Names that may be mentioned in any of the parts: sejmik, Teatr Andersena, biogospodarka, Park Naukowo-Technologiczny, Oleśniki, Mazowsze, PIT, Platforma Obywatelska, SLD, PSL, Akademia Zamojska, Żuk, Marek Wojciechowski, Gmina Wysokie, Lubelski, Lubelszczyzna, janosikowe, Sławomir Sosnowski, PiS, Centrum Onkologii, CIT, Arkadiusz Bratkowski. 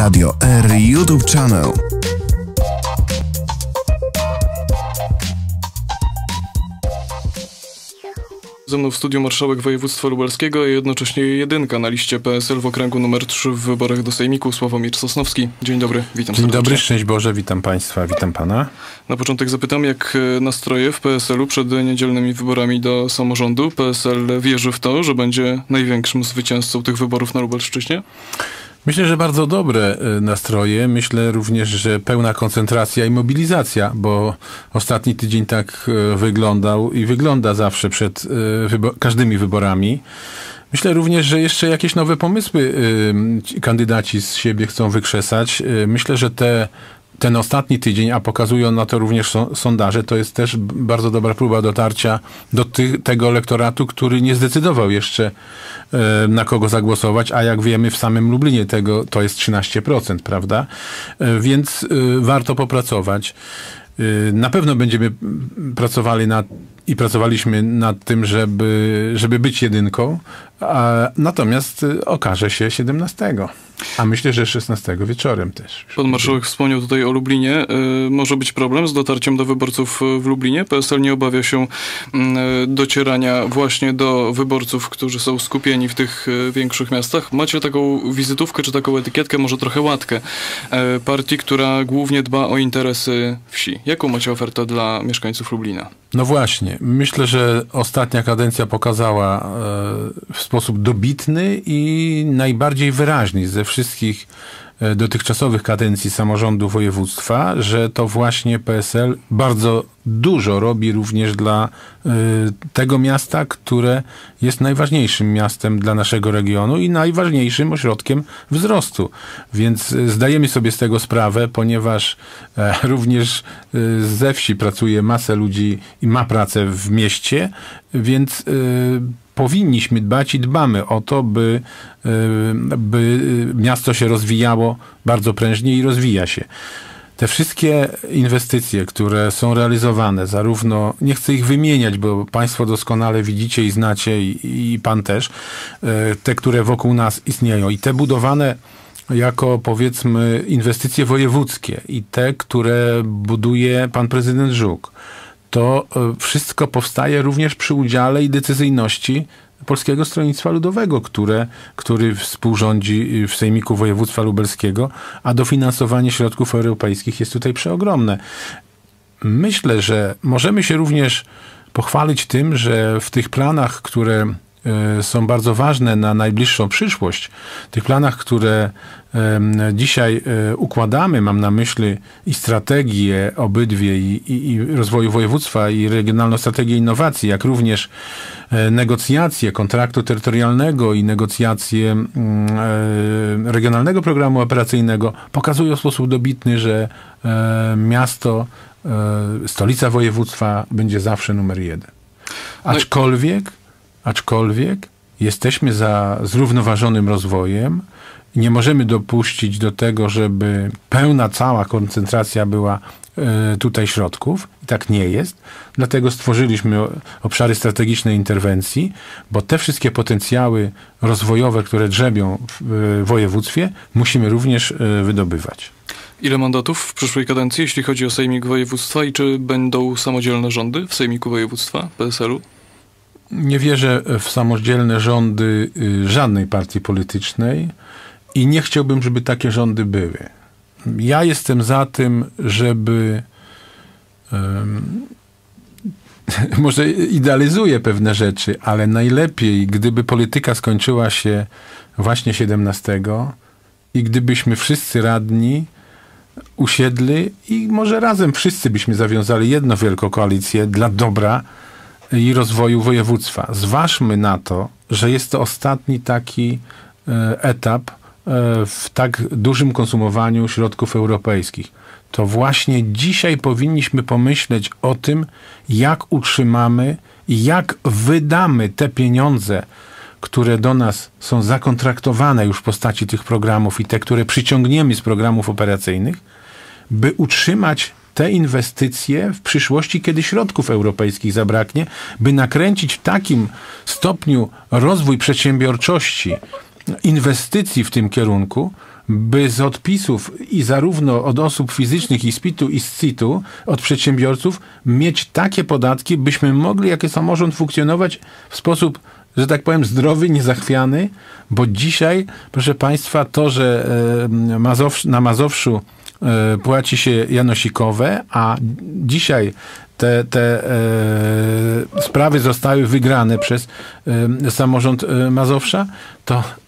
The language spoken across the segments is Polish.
Radio R YouTube Channel. Ze mną w studiu marszałek województwa lubelskiego, a jednocześnie jedynka na liście PSL w okręgu nr 3 w wyborach do sejmiku, Sławomir Sosnowski. Dzień dobry, witam serdecznie. Dzień dobry, szczęść Boże, witam Państwa, witam Pana. Na początek zapytam, jak nastroje w PSL-u przed niedzielnymi wyborami do samorządu? PSL wierzy w to, że będzie największym zwycięzcą tych wyborów na Lubelszczyźnie? Myślę, że bardzo dobre nastroje. Myślę również, że pełna koncentracja i mobilizacja, bo ostatni tydzień tak wyglądał i wygląda zawsze przed każdymi wyborami. Myślę również, że jeszcze jakieś nowe pomysły kandydaci z siebie chcą wykrzesać. Myślę, że ten ostatni tydzień, a pokazują na to również sondaże, to jest też bardzo dobra próba dotarcia do tego elektoratu, który nie zdecydował jeszcze na kogo zagłosować, a jak wiemy w samym Lublinie tego to jest 13%, prawda? Więc warto popracować. Na pewno będziemy pracowali pracowaliśmy nad tym, żeby być jedynką, natomiast okaże się 17. A myślę, że 16 wieczorem też. Pan marszałek wspomniał tutaj o Lublinie. Może być problem z dotarciem do wyborców w Lublinie. PSL nie obawia się docierania właśnie do wyborców, którzy są skupieni w tych większych miastach. Macie taką wizytówkę, czy taką etykietkę, może trochę łatkę, partii, która głównie dba o interesy wsi. Jaką macie ofertę dla mieszkańców Lublina? No właśnie. Myślę, że ostatnia kadencja pokazała w sposób dobitny i najbardziej wyraźny ze wszystkich dotychczasowych kadencji samorządu województwa, że to właśnie PSL bardzo dużo robi również dla tego miasta, które jest najważniejszym miastem dla naszego regionu i najważniejszym ośrodkiem wzrostu. Więc zdajemy sobie z tego sprawę, ponieważ również ze wsi pracuje masę ludzi i ma pracę w mieście, więc powinniśmy dbać i dbamy o to, by miasto się rozwijało bardzo prężnie i rozwija się. Te wszystkie inwestycje, które są realizowane, zarówno, nie chcę ich wymieniać, bo Państwo doskonale widzicie i znacie i Pan też, te, które wokół nas istnieją i te budowane jako, powiedzmy, inwestycje wojewódzkie i te, które buduje Pan Prezydent Żuk, to wszystko powstaje również przy udziale i decyzyjności Polskiego Stronnictwa Ludowego, który współrządzi w Sejmiku Województwa Lubelskiego, a dofinansowanie środków europejskich jest tutaj przeogromne. Myślę, że możemy się również pochwalić tym, że w tych planach, które są bardzo ważne na najbliższą przyszłość, tych planach, które dzisiaj układamy, mam na myśli i strategię obydwie i rozwoju województwa i regionalną strategię innowacji, jak również negocjacje kontraktu terytorialnego i negocjacje regionalnego programu operacyjnego, pokazują w sposób dobitny, że miasto, stolica województwa będzie zawsze numer 1. Aczkolwiek jesteśmy za zrównoważonym rozwojem. Nie możemy dopuścić do tego, żeby pełna, cała koncentracja była tutaj środków. I tak nie jest. Dlatego stworzyliśmy obszary strategicznej interwencji, bo te wszystkie potencjały rozwojowe, które drzebią w województwie, musimy również wydobywać. Ile mandatów w przyszłej kadencji, jeśli chodzi o Sejmik Województwa i czy będą samodzielne rządy w Sejmiku Województwa PSL-u? Nie wierzę w samodzielne rządy żadnej partii politycznej i nie chciałbym, żeby takie rządy były. Ja jestem za tym, żeby może idealizuję pewne rzeczy, ale najlepiej, gdyby polityka skończyła się właśnie 17 i gdybyśmy wszyscy radni usiedli i może razem wszyscy byśmy zawiązali jedną wielką koalicję dla dobra i rozwoju województwa. Zważmy na to, że jest to ostatni taki etap w tak dużym konsumowaniu środków europejskich. To właśnie dzisiaj powinniśmy pomyśleć o tym, jak utrzymamy i jak wydamy te pieniądze, które do nas są zakontraktowane już w postaci tych programów i te, które przyciągniemy z programów operacyjnych, by utrzymać te inwestycje w przyszłości, kiedy środków europejskich zabraknie, by nakręcić w takim stopniu rozwój przedsiębiorczości inwestycji w tym kierunku, by z odpisów i zarówno od osób fizycznych i z PIT-u i z CIT-u, od przedsiębiorców mieć takie podatki, byśmy mogli jako samorząd funkcjonować w sposób, że tak powiem, zdrowy, niezachwiany, bo dzisiaj, proszę państwa, to, że na Mazowszu płaci się janosikowe, a dzisiaj te sprawy zostały wygrane przez samorząd Mazowsza,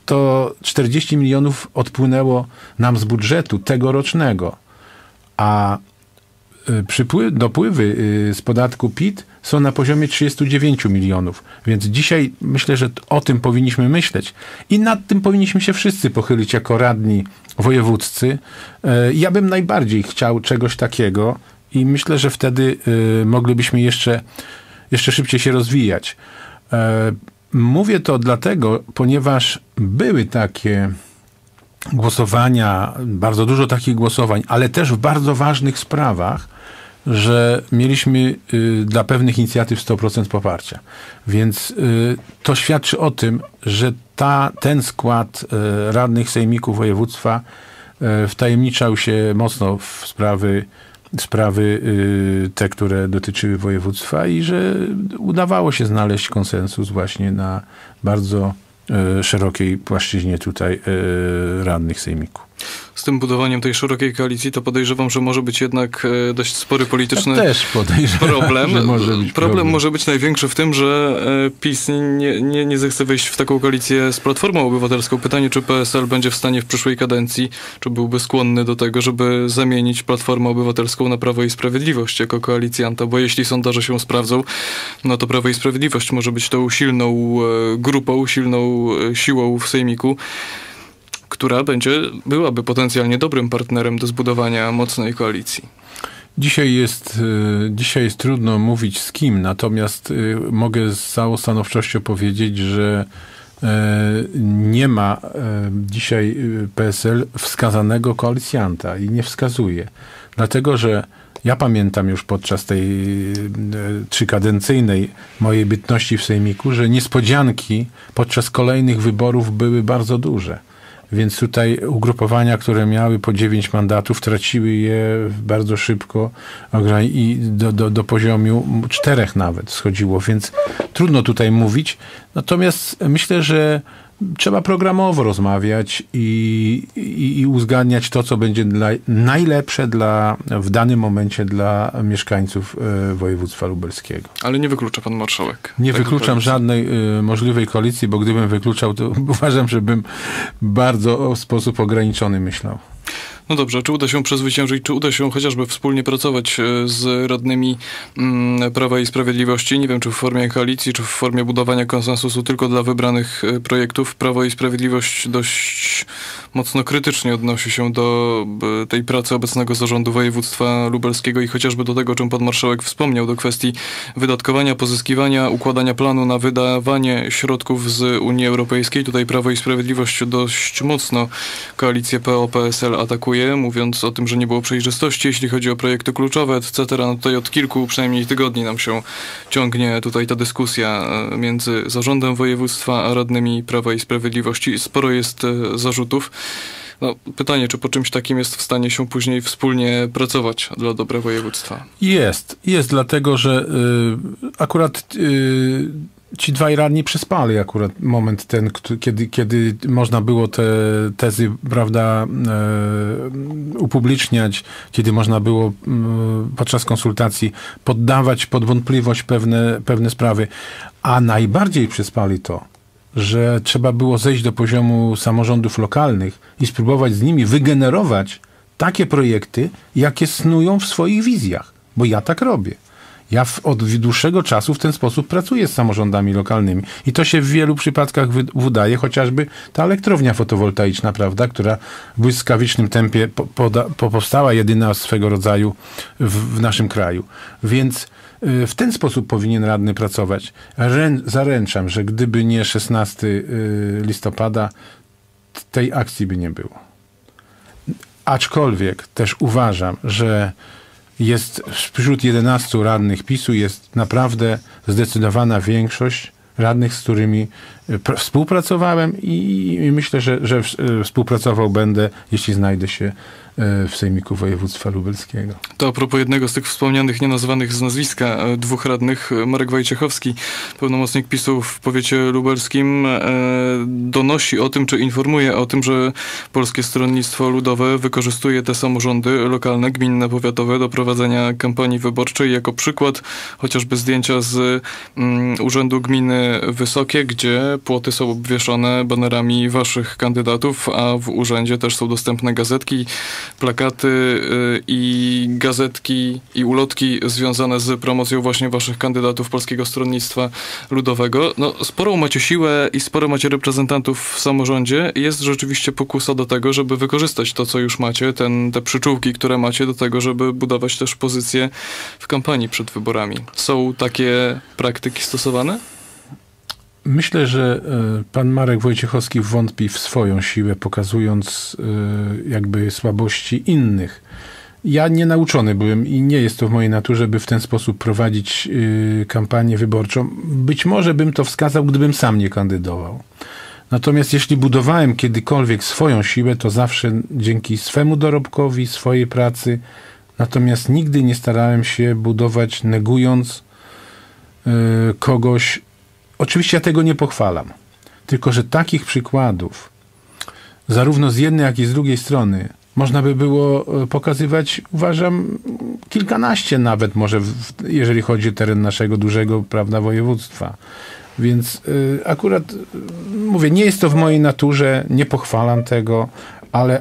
to 40 milionów odpłynęło nam z budżetu tegorocznego, a dopływy z podatku PIT są na poziomie 39 milionów. Więc dzisiaj myślę, że o tym powinniśmy myśleć. I nad tym powinniśmy się wszyscy pochylić jako radni wojewódzcy. Ja bym najbardziej chciał czegoś takiego i myślę, że wtedy moglibyśmy jeszcze szybciej się rozwijać. Mówię to dlatego, ponieważ były takie głosowania, bardzo dużo takich głosowań, ale też w bardzo ważnych sprawach, że mieliśmy dla pewnych inicjatyw 100% poparcia. Więc to świadczy o tym, że ten skład radnych sejmików województwa wtajemniczał się mocno w sprawy te, które dotyczyły województwa i że udawało się znaleźć konsensus właśnie na bardzo szerokiej płaszczyźnie tutaj radnych sejmiku. Z tym budowaniem tej szerokiej koalicji to podejrzewam, że może być jednak dość spory polityczny problem. Problem może być największy w tym, że PiS nie zechce wejść w taką koalicję z Platformą Obywatelską. Pytanie, czy PSL będzie w stanie w przyszłej kadencji, czy byłby skłonny do tego, żeby zamienić Platformę Obywatelską na Prawo i Sprawiedliwość jako koalicjanta, bo jeśli sondaże się sprawdzą, no to Prawo i Sprawiedliwość może być tą silną grupą, silną siłą w sejmiku, która byłaby potencjalnie dobrym partnerem do zbudowania mocnej koalicji. Dzisiaj jest trudno mówić z kim, natomiast mogę z całą stanowczością powiedzieć, że nie ma dzisiaj PSL wskazanego koalicjanta i nie wskazuje. Dlatego, że ja pamiętam już podczas tej trzykadencyjnej mojej bytności w sejmiku, że niespodzianki podczas kolejnych wyborów były bardzo duże. Więc tutaj ugrupowania, które miały po 9 mandatów, traciły je bardzo szybko i do poziomu 4 nawet schodziło, więc trudno tutaj mówić. Natomiast myślę, że trzeba programowo rozmawiać i uzgadniać to, co będzie najlepsze w danym momencie dla mieszkańców województwa lubelskiego. Ale nie wyklucza pan marszałek? Nie wykluczam żadnej możliwej koalicji, bo gdybym wykluczał, to uważam, że bym bardzo w sposób ograniczony myślał. No dobrze, czy uda się przezwyciężyć, czy uda się chociażby wspólnie pracować z radnymi Prawa i Sprawiedliwości? Nie wiem, czy w formie koalicji, czy w formie budowania konsensusu tylko dla wybranych projektów. Prawo i Sprawiedliwość dość mocno krytycznie odnosi się do tej pracy obecnego zarządu województwa lubelskiego i chociażby do tego, o czym pan marszałek wspomniał, do kwestii wydatkowania, pozyskiwania, układania planu na wydawanie środków z Unii Europejskiej. Tutaj Prawo i Sprawiedliwość dość mocno koalicję PO-PSL atakuje, mówiąc o tym, że nie było przejrzystości, jeśli chodzi o projekty kluczowe, etc. No tutaj od kilku, przynajmniej tygodni nam się ciągnie tutaj ta dyskusja między zarządem województwa a radnymi Prawa i Sprawiedliwości. Sporo jest zarzutów. No, pytanie, czy po czymś takim jest w stanie się później wspólnie pracować dla dobra województwa? Jest dlatego, że akurat ci dwaj radni przespali akurat moment ten, kiedy można było te tezy, prawda, upubliczniać, kiedy można było podczas konsultacji poddawać pod wątpliwość pewne sprawy. A najbardziej przespali to, że trzeba było zejść do poziomu samorządów lokalnych i spróbować z nimi wygenerować takie projekty, jakie snują w swoich wizjach. Bo ja tak robię. Ja od dłuższego czasu w ten sposób pracuję z samorządami lokalnymi. I to się w wielu przypadkach udaje, chociażby ta elektrownia fotowoltaiczna, prawda, która w błyskawicznym tempie powstała, jedyna swego rodzaju w naszym kraju. Więc w ten sposób powinien radny pracować. Zaręczam, że gdyby nie 16 listopada, tej akcji by nie było. Aczkolwiek też uważam, że jest wśród 11 radnych PiS-u jest naprawdę zdecydowana większość radnych, z którymi współpracowałem i myślę, że współpracował będę, jeśli znajdę się w Sejmiku Województwa Lubelskiego. To a propos jednego z tych wspomnianych, nie nazwanych z nazwiska, dwóch radnych, Marek Wojciechowski, pełnomocnik PiS-u w powiecie lubelskim, donosi o tym, czy informuje o tym, że Polskie Stronnictwo Ludowe wykorzystuje te samorządy lokalne, gminne, powiatowe do prowadzenia kampanii wyborczej. Jako przykład chociażby zdjęcia z Urzędu Gminy Wysokie, gdzie płoty są obwieszone banerami waszych kandydatów, a w urzędzie też są dostępne gazetki, plakaty i gazetki i ulotki związane z promocją właśnie waszych kandydatów Polskiego Stronnictwa Ludowego. No, sporą macie siłę i sporo macie reprezentantów w samorządzie. Jest rzeczywiście pokusa do tego, żeby wykorzystać to, co już macie, te przyczółki, które macie, do tego, żeby budować też pozycje w kampanii przed wyborami. Są takie praktyki stosowane? Myślę, że pan Marek Wojciechowski wątpi w swoją siłę, pokazując jakby słabości innych. Ja nie nauczony byłem i nie jest to w mojej naturze, by w ten sposób prowadzić kampanię wyborczą. Być może bym to wskazał, gdybym sam nie kandydował. Natomiast jeśli budowałem kiedykolwiek swoją siłę, to zawsze dzięki swemu dorobkowi, swojej pracy. Natomiast nigdy nie starałem się budować, negując kogoś. Oczywiście ja tego nie pochwalam, tylko że takich przykładów, zarówno z jednej, jak i z drugiej strony, można by było pokazywać, uważam, kilkanaście nawet może, jeżeli chodzi o teren naszego dużego, prawda, województwa. Więc akurat, mówię, nie jest to w mojej naturze, nie pochwalam tego,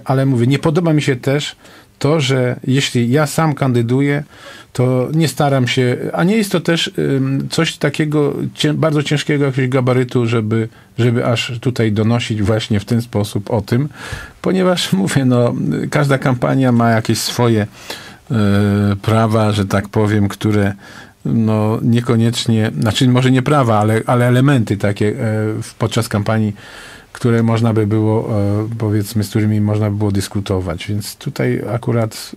ale mówię, nie podoba mi się też to, że jeśli ja sam kandyduję, to nie staram się, a nie jest to też coś takiego bardzo ciężkiego jakiegoś gabarytu, żeby aż tutaj donosić właśnie w ten sposób o tym, ponieważ mówię, no, każda kampania ma jakieś swoje prawa, że tak powiem, które no niekoniecznie, znaczy może nie prawa, ale elementy takie podczas kampanii, które można by było, powiedzmy, z którymi można by było dyskutować. Więc tutaj akurat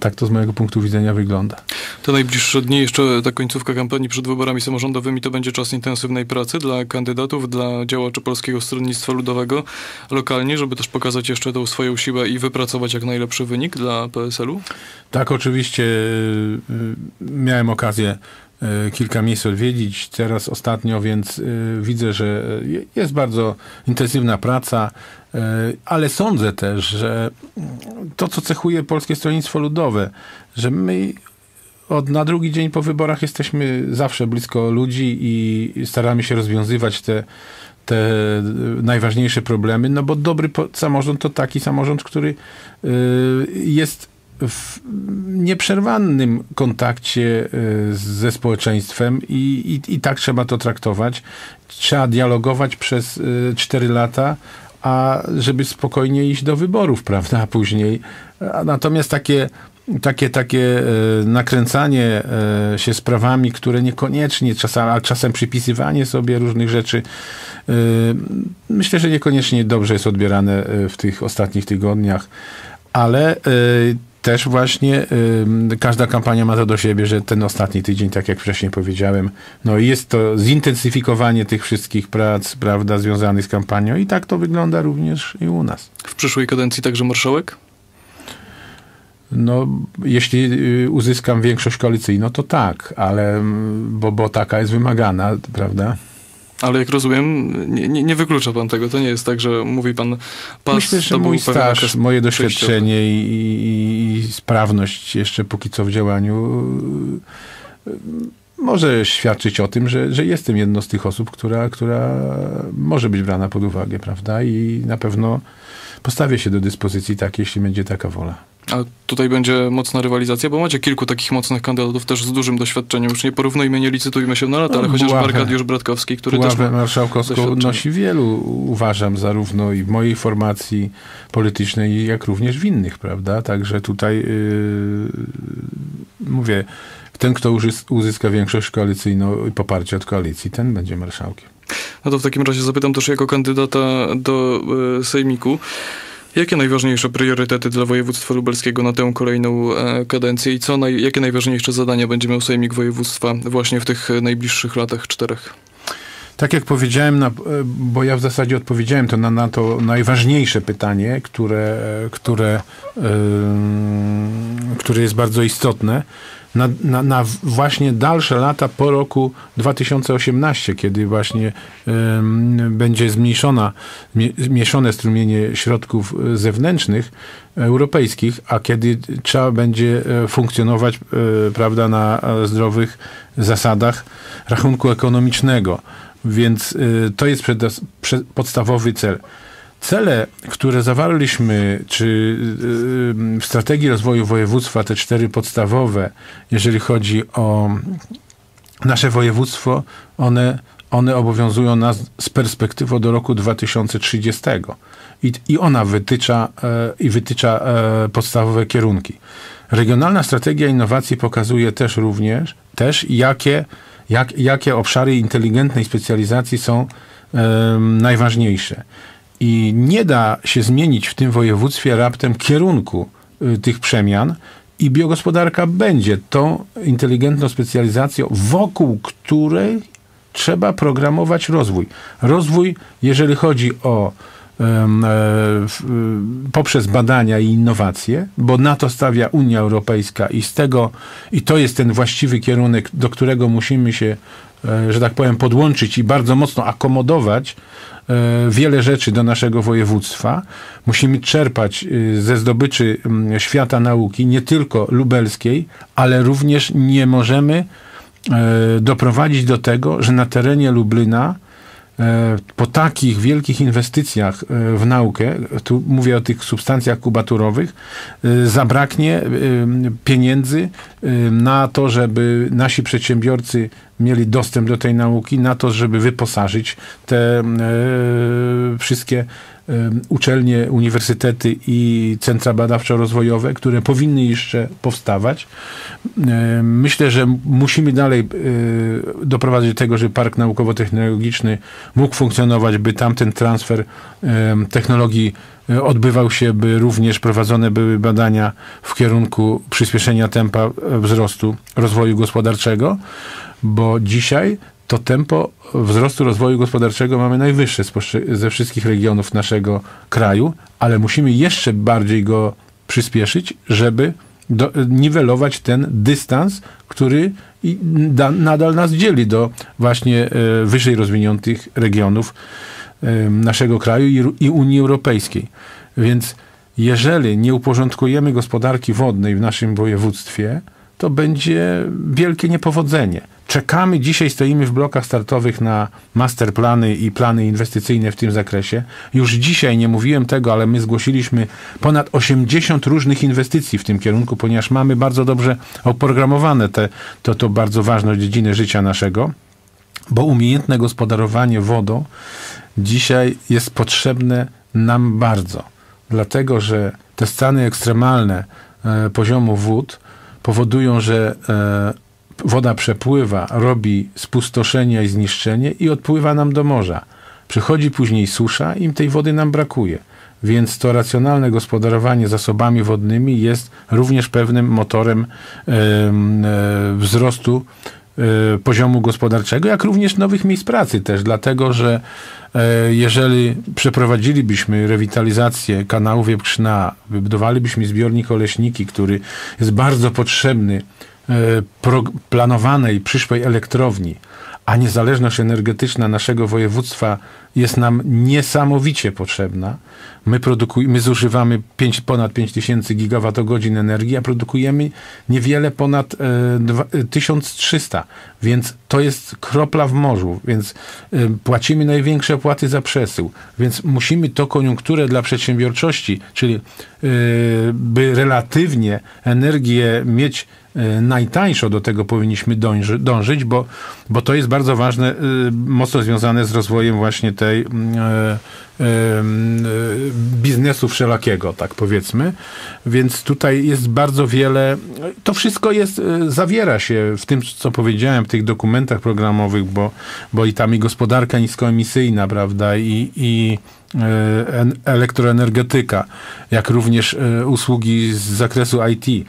tak to z mojego punktu widzenia wygląda. Te najbliższe dni, jeszcze ta końcówka kampanii przed wyborami samorządowymi, to będzie czas intensywnej pracy dla kandydatów, dla działaczy Polskiego Stronnictwa Ludowego lokalnie, żeby też pokazać jeszcze tą swoją siłę i wypracować jak najlepszy wynik dla PSL-u? Tak, oczywiście. Miałem okazję kilka miejsc odwiedzić teraz ostatnio, więc widzę, że jest bardzo intensywna praca, ale sądzę też, że to, co cechuje Polskie Stronnictwo Ludowe, że my na drugi dzień po wyborach jesteśmy zawsze blisko ludzi i staramy się rozwiązywać te najważniejsze problemy, no bo dobry samorząd to taki samorząd, który jest w nieprzerwanym kontakcie ze społeczeństwem i tak trzeba to traktować. Trzeba dialogować przez 4 lata, a żeby spokojnie iść do wyborów, prawda, później. Natomiast takie nakręcanie się sprawami, które niekoniecznie, czasem przypisywanie sobie różnych rzeczy, myślę, że niekoniecznie dobrze jest odbierane w tych ostatnich tygodniach, ale też właśnie każda kampania ma to do siebie, że ten ostatni tydzień, tak jak wcześniej powiedziałem, no jest to zintensyfikowanie tych wszystkich prac, prawda, związanych z kampanią i tak to wygląda również i u nas. W przyszłej kadencji także marszałek? No, jeśli uzyskam większość koalicyjną, to tak, ale bo taka jest wymagana, prawda? Ale jak rozumiem, nie wyklucza pan tego. To nie jest tak, że mówi pan pas. Myślę, że mój staż, moje doświadczenie i sprawność jeszcze póki co w działaniu może świadczyć o tym, że jestem jedną z tych osób, która może być brana pod uwagę, prawda? I na pewno postawię się do dyspozycji tak, jeśli będzie taka wola. A tutaj będzie mocna rywalizacja, bo macie kilku takich mocnych kandydatów też z dużym doświadczeniem. Już nie porównujmy, nie licytujmy się na lata, ale chociaż Arkadiusz Bratkowski, który też ma marszałkowską nosi wielu, uważam, zarówno i w mojej formacji politycznej, jak również w innych, prawda? Także tutaj mówię, ten, kto uzyska większość koalicyjną i poparcie od koalicji, ten będzie marszałkiem. No to w takim razie zapytam też jako kandydata do Sejmiku. Jakie najważniejsze priorytety dla województwa lubelskiego na tę kolejną kadencję i jakie najważniejsze zadania będzie miał Sejmik Województwa właśnie w tych najbliższych latach 4? Tak jak powiedziałem, bo ja w zasadzie odpowiedziałem to na to najważniejsze pytanie, które jest bardzo istotne, na właśnie dalsze lata po roku 2018, kiedy właśnie będzie zmniejszone strumienie środków zewnętrznych, europejskich, a kiedy trzeba będzie funkcjonować, prawda, na zdrowych zasadach rachunku ekonomicznego. Więc to jest podstawowy cel. Cele, które zawarliśmy, czy w strategii rozwoju województwa, te 4 podstawowe, jeżeli chodzi o nasze województwo, one obowiązują nas z perspektywą do roku 2030. I ona wytycza podstawowe kierunki. Regionalna strategia innowacji pokazuje też również, jakie obszary inteligentnej specjalizacji są najważniejsze. I nie da się zmienić w tym województwie raptem kierunku tych przemian i biogospodarka będzie tą inteligentną specjalizacją, wokół której trzeba programować rozwój. Rozwój, jeżeli chodzi o poprzez badania i innowacje, bo na to stawia Unia Europejska i to jest ten właściwy kierunek, do którego musimy się, że tak powiem, podłączyć i bardzo mocno akomodować wiele rzeczy do naszego województwa. Musimy czerpać ze zdobyczy świata nauki, nie tylko lubelskiej, ale również nie możemy doprowadzić do tego, że na terenie Lublina po takich wielkich inwestycjach w naukę, tu mówię o tych substancjach kubaturowych, zabraknie pieniędzy na to, żeby nasi przedsiębiorcy mieli dostęp do tej nauki, na to, żeby wyposażyć te wszystkie uczelnie, uniwersytety i centra badawczo-rozwojowe, które powinny jeszcze powstawać. Myślę, że musimy dalej doprowadzić do tego, żeby Park Naukowo-Technologiczny mógł funkcjonować, by tamten transfer technologii odbywał się, by również prowadzone były badania w kierunku przyspieszenia tempa wzrostu rozwoju gospodarczego, bo dzisiaj to tempo wzrostu rozwoju gospodarczego mamy najwyższe ze wszystkich regionów naszego kraju, ale musimy jeszcze bardziej go przyspieszyć, żeby niwelować ten dystans, który nadal nas dzieli do właśnie wyżej rozwiniętych regionów naszego kraju i Unii Europejskiej. Więc jeżeli nie uporządkujemy gospodarki wodnej w naszym województwie, to będzie wielkie niepowodzenie. Czekamy, dzisiaj stoimy w blokach startowych na masterplany i plany inwestycyjne w tym zakresie. Już dzisiaj, nie mówiłem tego, ale my zgłosiliśmy ponad 80 różnych inwestycji w tym kierunku, ponieważ mamy bardzo dobrze oprogramowane to bardzo ważną dziedzinę życia naszego, bo umiejętne gospodarowanie wodą dzisiaj jest potrzebne nam bardzo. Dlatego, że te stany ekstremalne poziomu wód powodują, że woda przepływa, robi spustoszenie i zniszczenie i odpływa nam do morza. Przychodzi później susza i tej wody nam brakuje. Więc to racjonalne gospodarowanie zasobami wodnymi jest również pewnym motorem wzrostu poziomu gospodarczego, jak również nowych miejsc pracy też, dlatego, że jeżeli przeprowadzilibyśmy rewitalizację kanału Wieprz, wybudowalibyśmy zbiornik Oleśniki, który jest bardzo potrzebny planowanej przyszłej elektrowni, a niezależność energetyczna naszego województwa jest nam niesamowicie potrzebna. My zużywamy ponad 5000 gigawattogodzin energii, a produkujemy niewiele ponad 1300, więc to jest kropla w morzu, więc płacimy największe opłaty za przesył, więc musimy tą koniunkturę dla przedsiębiorczości, czyli by relatywnie energię mieć najtańszą, do tego powinniśmy dążyć, bo to jest bardzo ważne, mocno związane z rozwojem właśnie tej biznesu wszelakiego, tak powiedzmy. Więc tutaj jest bardzo wiele, to wszystko jest, zawiera się w tym, co powiedziałem, w tych dokumentach programowych, bo i tam i gospodarka niskoemisyjna, prawda, i elektroenergetyka, jak również usługi z zakresu IT,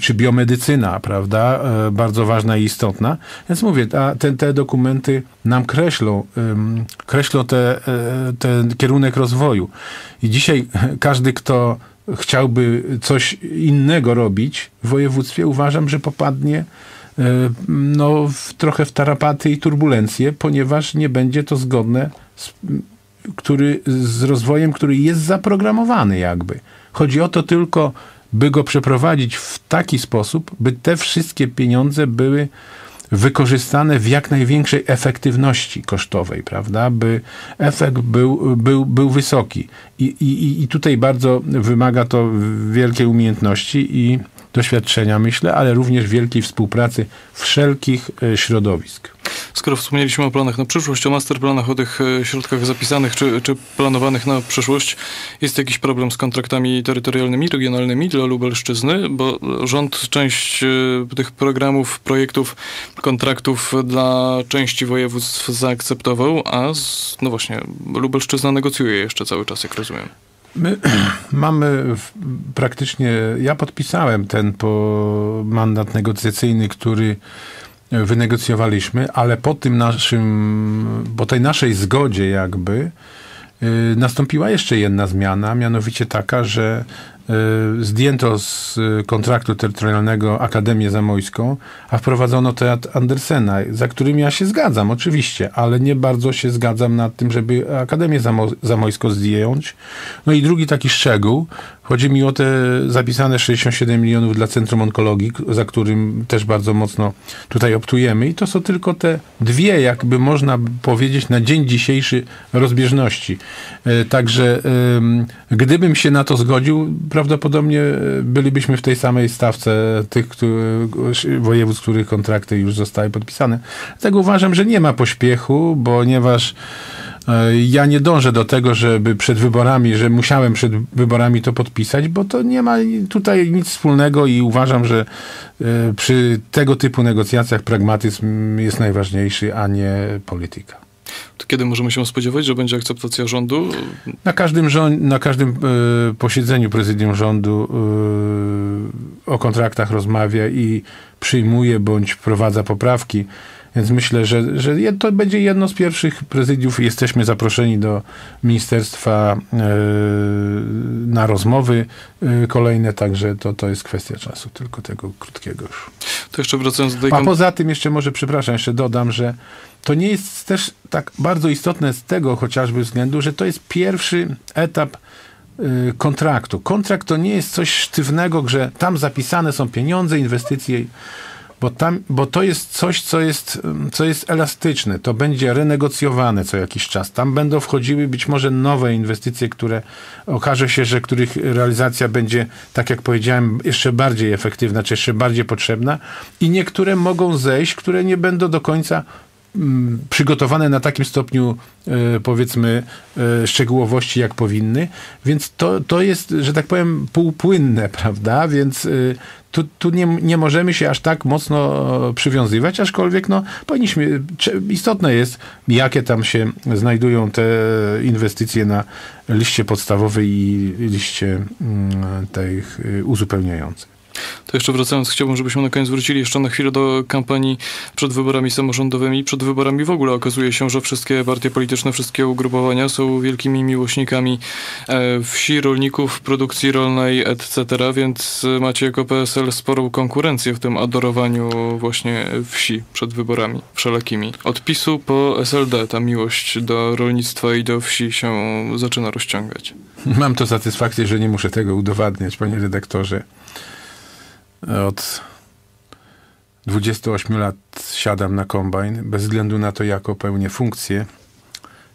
czy biomedycyna, prawda, bardzo ważna i istotna. Więc mówię, te dokumenty nam kreślą ten kierunek rozwoju. I dzisiaj każdy, kto chciałby coś innego robić w województwie, uważam, że popadnie no, trochę w tarapaty i turbulencje, ponieważ nie będzie to zgodne z rozwojem, który jest zaprogramowany jakby. Chodzi o to tylko, by go przeprowadzić w taki sposób, by te wszystkie pieniądze były wykorzystane w jak największej efektywności kosztowej, prawda? By efekt był wysoki. I tutaj bardzo wymaga to wielkiej umiejętności i doświadczenia, myślę, ale również wielkiej współpracy wszelkich środowisk. Skoro wspomnieliśmy o planach na przyszłość, o masterplanach, o tych środkach zapisanych czy planowanych na przyszłość, jest jakiś problem z kontraktami terytorialnymi, regionalnymi dla Lubelszczyzny, bo rząd część tych programów, projektów, kontraktów dla części województw zaakceptował, a no właśnie, Lubelszczyzna negocjuje jeszcze cały czas, jak rozumiem. My mamy praktycznie, ja podpisałem ten mandat negocjacyjny, który wynegocjowaliśmy, ale po tej naszej zgodzie jakby nastąpiła jeszcze jedna zmiana, mianowicie taka, że zdjęto z kontraktu terytorialnego Akademię Zamojską, a wprowadzono Teatr Andersena, za którym ja się zgadzam oczywiście, ale nie bardzo się zgadzam nad tym, żeby Akademię Zamojską zdjąć. No i drugi taki szczegół, chodzi mi o te zapisane 67 milionów dla Centrum Onkologii, za którym też bardzo mocno tutaj optujemy, i to są tylko te dwie, jakby można powiedzieć, na dzień dzisiejszy rozbieżności. Także gdybym się na to zgodził, prawdopodobnie bylibyśmy w tej samej stawce tych województw, których kontrakty już zostały podpisane. Dlatego uważam, że nie ma pośpiechu, ponieważ ja nie dążę do tego, żeby przed wyborami, że musiałem przed wyborami to podpisać, bo to nie ma tutaj nic wspólnego i uważam, że przy tego typu negocjacjach pragmatyzm jest najważniejszy, a nie polityka. To kiedy możemy się spodziewać, że będzie akceptacja rządu? Na każdym posiedzeniu prezydium rządu o kontraktach rozmawia i przyjmuje bądź wprowadza poprawki. Więc myślę, że to będzie jedno z pierwszych prezydiów. Jesteśmy zaproszeni do ministerstwa na rozmowy kolejne, także to jest kwestia czasu, tylko tego krótkiego już. To jeszcze wracając do tej... A poza tym jeszcze może, przepraszam, jeszcze dodam, że to nie jest też tak bardzo istotne z tego chociażby względu, że to jest pierwszy etap kontraktu. Kontrakt to nie jest coś sztywnego, że tam zapisane są pieniądze, inwestycje, bo to jest coś, co jest elastyczne. To będzie renegocjowane co jakiś czas. Tam będą wchodziły być może nowe inwestycje, które okaże się, że których realizacja będzie, tak jak powiedziałem, jeszcze bardziej efektywna, czy jeszcze bardziej potrzebna. I niektóre mogą zejść, które nie będą do końca przygotowane na takim stopniu, powiedzmy, szczegółowości, jak powinny. Więc to jest, że tak powiem, półpłynne, prawda? Więc tu nie możemy się aż tak mocno przywiązywać, aczkolwiek no, powinniśmy, istotne jest, jakie tam się znajdują te inwestycje na liście podstawowej i liście tych uzupełniających. To jeszcze wracając, chciałbym, żebyśmy na koniec wrócili jeszcze na chwilę do kampanii przed wyborami samorządowymi. Przed wyborami w ogóle okazuje się, że wszystkie partie polityczne, wszystkie ugrupowania są wielkimi miłośnikami wsi, rolników, produkcji rolnej, etc., więc macie jako PSL sporą konkurencję w tym adorowaniu właśnie wsi przed wyborami wszelakimi. Od PiS-u po SLD ta miłość do rolnictwa i do wsi się zaczyna rozciągać. Mam to satysfakcję, że nie muszę tego udowadniać, panie redaktorze. Od 28 lat siadam na kombajn, bez względu na to, jaką pełnię funkcję.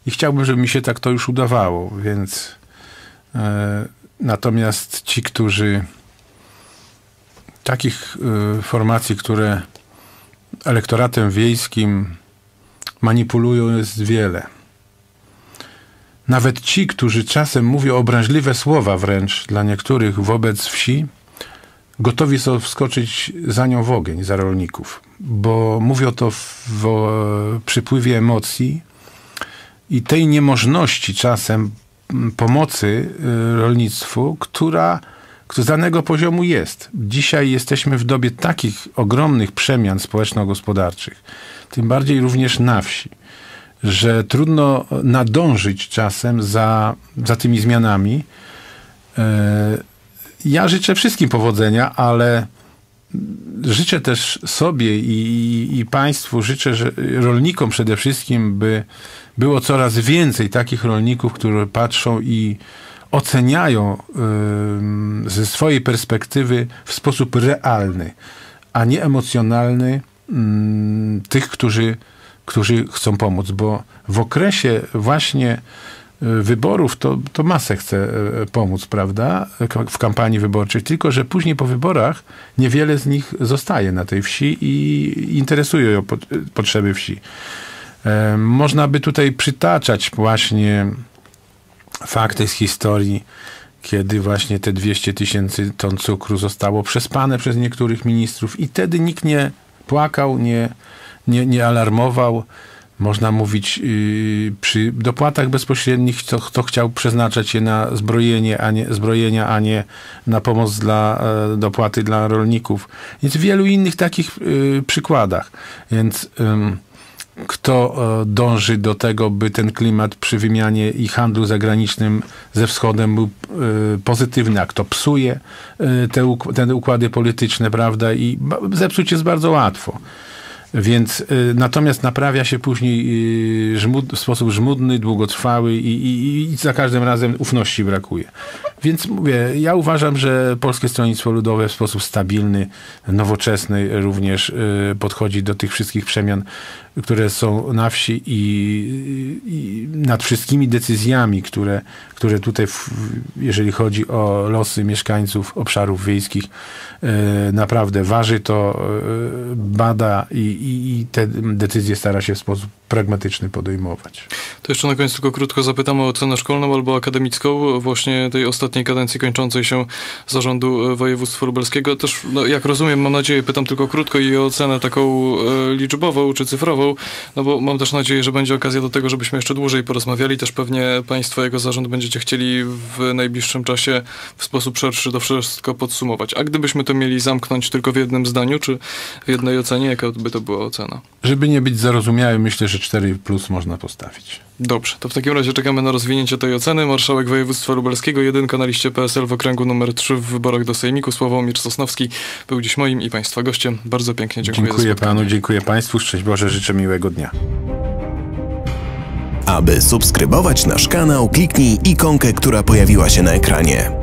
I chciałbym, żeby mi się tak to już udawało, więc... natomiast ci, którzy... Takich formacji, które elektoratem wiejskim manipulują, jest wiele. Nawet ci, którzy czasem mówią obraźliwe słowa wręcz dla niektórych wobec wsi, gotowi są wskoczyć za nią w ogień, za rolników, bo mówią to w przypływie emocji i tej niemożności czasem pomocy rolnictwu, która z danego poziomu jest. Dzisiaj jesteśmy w dobie takich ogromnych przemian społeczno-gospodarczych, tym bardziej również na wsi, że trudno nadążyć czasem za tymi zmianami. Ja życzę wszystkim powodzenia, ale życzę też sobie i państwu, życzę rolnikom przede wszystkim, by było coraz więcej takich rolników, którzy patrzą i oceniają ze swojej perspektywy w sposób realny, a nie emocjonalny tych, którzy chcą pomóc, bo w okresie właśnie wyborów to masę chce pomóc, prawda, w kampanii wyborczej, tylko że później po wyborach niewiele z nich zostaje na tej wsi i interesują ją potrzeby wsi. Można by tutaj przytaczać właśnie fakty z historii, kiedy właśnie te 200 tysięcy ton cukru zostało przespane przez niektórych ministrów i wtedy nikt nie płakał, nie alarmował. Można mówić przy dopłatach bezpośrednich, kto chciał przeznaczać je na zbrojenia, a nie na pomoc dopłaty dla rolników. Więc w wielu innych takich przykładach. Więc kto dąży do tego, by ten klimat przy wymianie i handlu zagranicznym ze wschodem był pozytywny, a kto psuje te układy polityczne, prawda? I zepsuć jest bardzo łatwo. Więc natomiast naprawia się później w sposób żmudny, długotrwały i za każdym razem ufności brakuje. Więc mówię, ja uważam, że Polskie Stronnictwo Ludowe w sposób stabilny, nowoczesny również podchodzi do tych wszystkich przemian, które są na wsi i nad wszystkimi decyzjami, które tutaj, jeżeli chodzi o losy mieszkańców obszarów wiejskich, naprawdę waży to, bada i te decyzje stara się w sposób pragmatyczny podejmować. To jeszcze na koniec tylko krótko zapytam o ocenę szkolną albo akademicką właśnie tej ostatniej kadencji kończącej się zarządu województwa lubelskiego. Też, no, jak rozumiem, mam nadzieję, pytam tylko krótko i o ocenę taką liczbową czy cyfrową, no bo mam też nadzieję, że będzie okazja do tego, żebyśmy jeszcze dłużej porozmawiali. Też pewnie państwo jego zarząd będziecie chcieli w najbliższym czasie w sposób szerszy to wszystko podsumować. A gdybyśmy to mieli zamknąć tylko w jednym zdaniu, czy w jednej ocenie, jaka by to była ocena? Żeby nie być zarozumiałym, myślę, że 4+ można postawić. Dobrze, to w takim razie czekamy na rozwinięcie tej oceny. Marszałek województwa lubelskiego, jedynka na liście PSL w okręgu nr 3 w wyborach do sejmiku, Sławomir Sosnowski był dziś moim i państwa gościem. Bardzo pięknie dziękuję za spotkanie. Panu, dziękuję państwu. Szczęść Boże, życzę miłego dnia. Aby subskrybować nasz kanał, kliknij ikonkę, która pojawiła się na ekranie.